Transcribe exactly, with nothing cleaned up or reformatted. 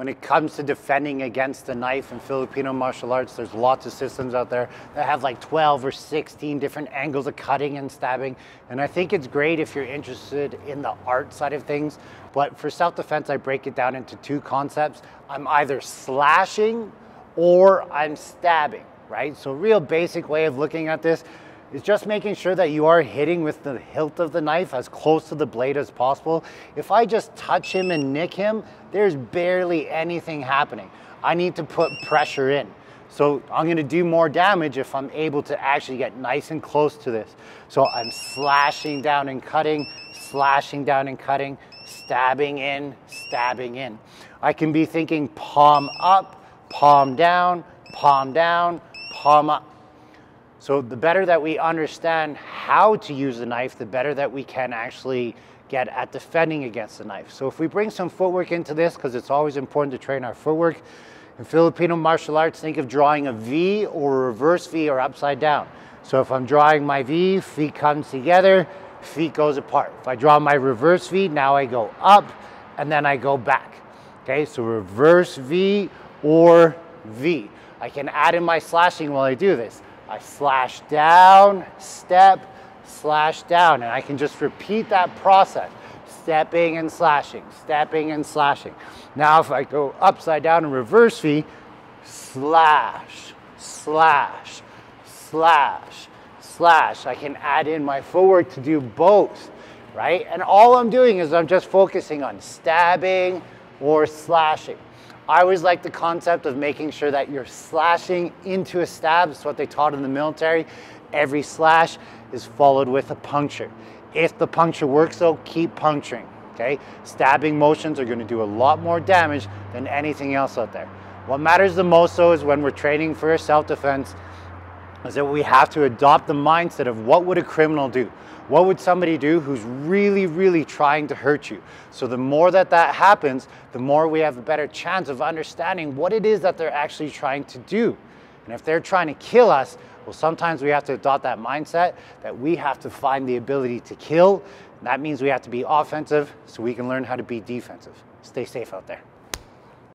When it comes to defending against the knife in Filipino martial arts, there's lots of systems out there that have like twelve or sixteen different angles of cutting and stabbing. And I think it's great if you're interested in the art side of things. But for self-defense, I break it down into two concepts. I'm either slashing or I'm stabbing, right? So a real basic way of looking at this is just making sure that you are hitting with the hilt of the knife as close to the blade as possible. If I just touch him and nick him, there's barely anything happening. I need to put pressure in. So I'm gonna do more damage if I'm able to actually get nice and close to this. So I'm slashing down and cutting, slashing down and cutting, stabbing in, stabbing in. I can be thinking palm up, palm down, palm down, palm up. So the better that we understand how to use the knife, the better that we can actually get at defending against the knife. So if we bring some footwork into this, because it's always important to train our footwork, in Filipino martial arts, think of drawing a V or a reverse V or upside down. So if I'm drawing my V, feet comes together, feet goes apart. If I draw my reverse V, now I go up and then I go back. Okay, so reverse V or V. I can add in my slashing while I do this. I slash down, step, slash down, and I can just repeat that process. Stepping and slashing, stepping and slashing. Now if I go upside down and reverse V, slash, slash, slash, slash. I can add in my footwork to do both, right? And all I'm doing is I'm just focusing on stabbing or slashing. I always like the concept of making sure that you're slashing into a stab. It's what they taught in the military. Every slash is followed with a puncture. If the puncture works though, keep puncturing, okay? Stabbing motions are gonna do a lot more damage than anything else out there. What matters the most though is when we're training for self-defense is that we have to adopt the mindset of what would a criminal do? What would somebody do who's really, really trying to hurt you? So the more that that happens, the more we have a better chance of understanding what it is that they're actually trying to do. And if they're trying to kill us, well, sometimes we have to adopt that mindset that we have to find the ability to kill. And that means we have to be offensive so we can learn how to be defensive. Stay safe out there.